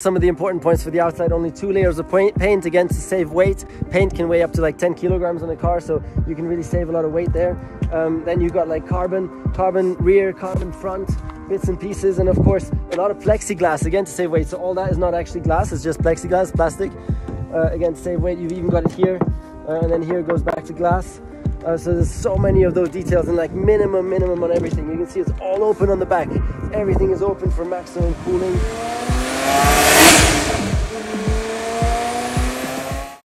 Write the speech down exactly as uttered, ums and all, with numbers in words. Some of the important points for the outside: only two layers of paint, again, to save weight. Paint can weigh up to like ten kilograms on a car, so you can really save a lot of weight there. Um, then you've got like carbon, carbon rear, carbon front, bits and pieces, and of course a lot of plexiglass, again, to save weight. So all that is not actually glass, it's just plexiglass, plastic, uh, again, to save weight. You've even got it here, uh, and then here goes back to glass. Uh, so there's so many of those details, and like minimum, minimum on everything. You can see it's all open on the back. Everything is open for maximum cooling. Yeah.